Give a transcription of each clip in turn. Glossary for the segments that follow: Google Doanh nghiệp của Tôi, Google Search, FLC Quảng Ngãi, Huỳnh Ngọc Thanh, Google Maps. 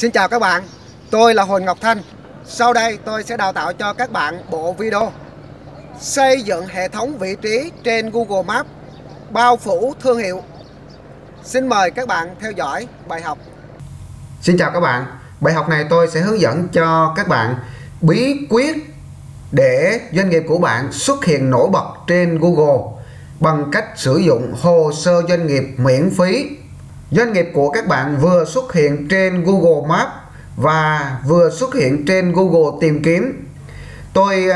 Xin chào các bạn, tôi là Huỳnh Ngọc Thanh. Sau đây tôi sẽ đào tạo cho các bạn bộ video xây dựng hệ thống vị trí trên Google Maps bao phủ thương hiệu. Xin mời các bạn theo dõi bài học. Xin chào các bạn, bài học này tôi sẽ hướng dẫn cho các bạn bí quyết để doanh nghiệp của bạn xuất hiện nổi bật trên Google bằng cách sử dụng hồ sơ doanh nghiệp miễn phí. Doanh nghiệp của các bạn vừa xuất hiện trên Google Maps và vừa xuất hiện trên Google tìm kiếm. Tôi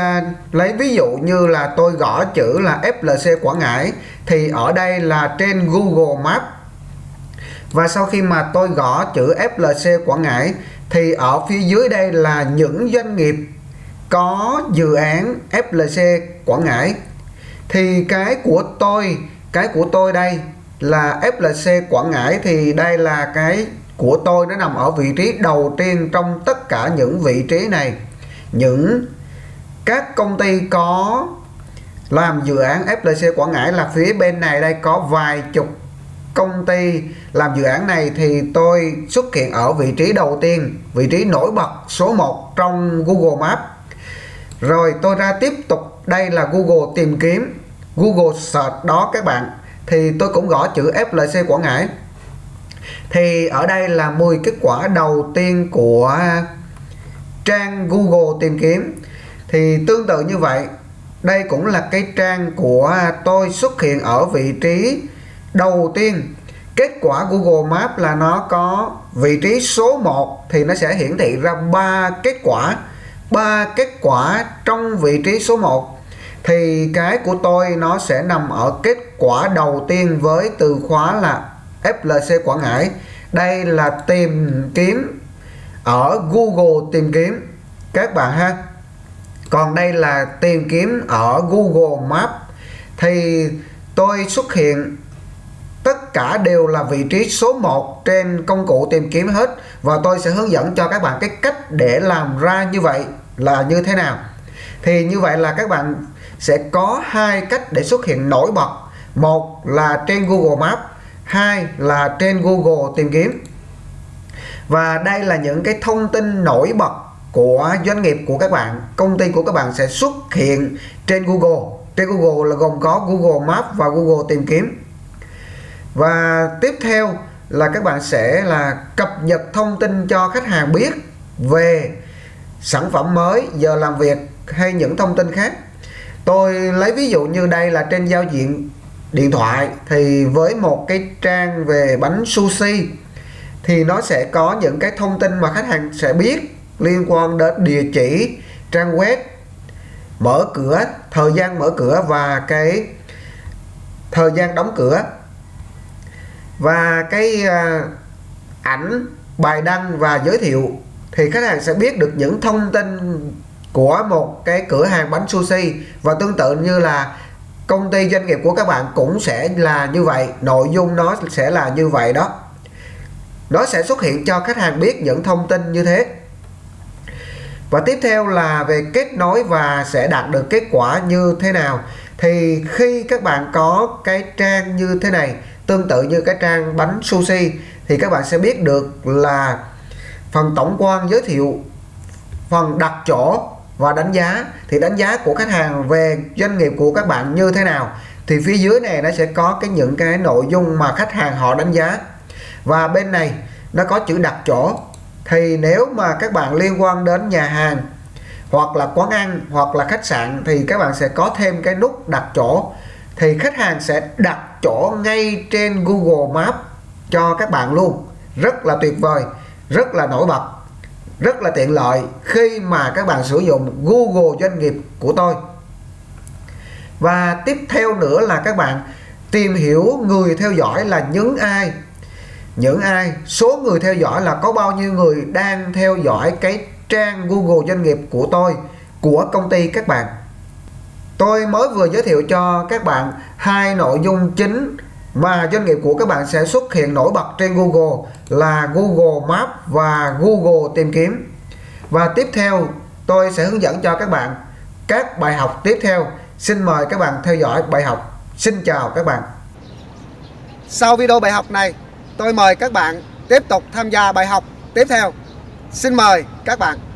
lấy ví dụ như là tôi gõ chữ là FLC Quảng Ngãi thì ở đây là trên Google Maps. Và sau khi mà tôi gõ chữ FLC Quảng Ngãi thì ở phía dưới đây là những doanh nghiệp có dự án FLC Quảng Ngãi. Thì cái của tôi đây là FLC Quảng Ngãi, thì đây là cái của tôi, nó nằm ở vị trí đầu tiên trong tất cả những vị trí này. Các công ty có làm dự án FLC Quảng Ngãi là phía bên này đây có vài chục công ty làm dự án này, thì tôi xuất hiện ở vị trí đầu tiên, vị trí nổi bật số 1 trong Google Maps. Rồi tôi ra tiếp tục, đây là Google tìm kiếm, Google Search đó các bạn, thì tôi cũng gõ chữ FLC Quảng Ngãi. Thì ở đây là 10 kết quả đầu tiên của trang Google tìm kiếm. Thì tương tự như vậy, đây cũng là cái trang của tôi xuất hiện ở vị trí đầu tiên. Kết quả Google Maps là nó có vị trí số 1 thì nó sẽ hiển thị ra 3 kết quả. 3 kết quả trong vị trí số 1. Thì cái của tôi nó sẽ nằm ở kết quả đầu tiên với từ khóa là FLC Quảng Ngãi. Đây là tìm kiếm ở Google tìm kiếm các bạn ha. Còn đây là tìm kiếm ở Google Maps. Thì tôi xuất hiện tất cả đều là vị trí số 1 trên công cụ tìm kiếm hết. Và tôi sẽ hướng dẫn cho các bạn cái cách để làm ra như vậy là như thế nào. Thì như vậy là các bạn sẽ có 2 cách để xuất hiện nổi bật. 1 là trên Google Maps, 2 là trên Google tìm kiếm. Và đây là những cái thông tin nổi bật của doanh nghiệp của các bạn, công ty của các bạn sẽ xuất hiện trên Google. Trên Google là gồm có Google Maps và Google tìm kiếm. Và tiếp theo là các bạn sẽ là cập nhật thông tin cho khách hàng biết về sản phẩm mới, giờ làm việc hay những thông tin khác. Tôi lấy ví dụ như đây là trên giao diện điện thoại, thì với một cái trang về bánh sushi thì nó sẽ có những cái thông tin mà khách hàng sẽ biết liên quan đến địa chỉ, trang web, mở cửa, thời gian mở cửa và cái thời gian đóng cửa, và cái ảnh, bài đăng và giới thiệu. Thì khách hàng sẽ biết được những thông tin của một cái cửa hàng bánh sushi. Và tương tự như là công ty doanh nghiệp của các bạn cũng sẽ là như vậy, nội dung nó sẽ là như vậy đó. Nó sẽ xuất hiện cho khách hàng biết những thông tin như thế. Và tiếp theo là về kết nối và sẽ đạt được kết quả như thế nào. Thì khi các bạn có cái trang như thế này, tương tự như cái trang bánh sushi, thì các bạn sẽ biết được là phần tổng quan giới thiệu, phần đặt chỗ và đánh giá. Thì đánh giá của khách hàng về doanh nghiệp của các bạn như thế nào, thì phía dưới này nó sẽ có cái những cái nội dung mà khách hàng họ đánh giá. Và bên này nó có chữ đặt chỗ. Thì nếu mà các bạn liên quan đến nhà hàng hoặc là quán ăn hoặc là khách sạn thì các bạn sẽ có thêm cái nút đặt chỗ. Thì khách hàng sẽ đặt chỗ ngay trên Google Maps cho các bạn luôn. Rất là tuyệt vời, rất là nổi bật, rất là tiện lợi khi mà các bạn sử dụng Google doanh nghiệp của tôi. Và tiếp theo nữa là các bạn tìm hiểu người theo dõi là những ai, số người theo dõi là có bao nhiêu người đang theo dõi cái trang Google doanh nghiệp của tôi, của công ty các bạn. Tôi mới vừa giới thiệu cho các bạn 2 nội dung chính mà doanh nghiệp của các bạn sẽ xuất hiện nổi bật trên Google là Google Maps và Google tìm kiếm. Và tiếp theo tôi sẽ hướng dẫn cho các bạn các bài học tiếp theo. Xin mời các bạn theo dõi bài học. Xin chào các bạn. Sau video bài học này, tôi mời các bạn tiếp tục tham gia bài học tiếp theo. Xin mời các bạn.